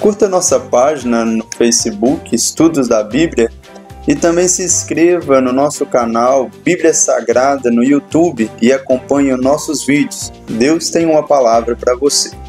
Curta nossa página no Facebook, Estudos da Bíblia, e também se inscreva no nosso canal Bíblia Sagrada no YouTube e acompanhe os nossos vídeos. Deus tem uma palavra para você.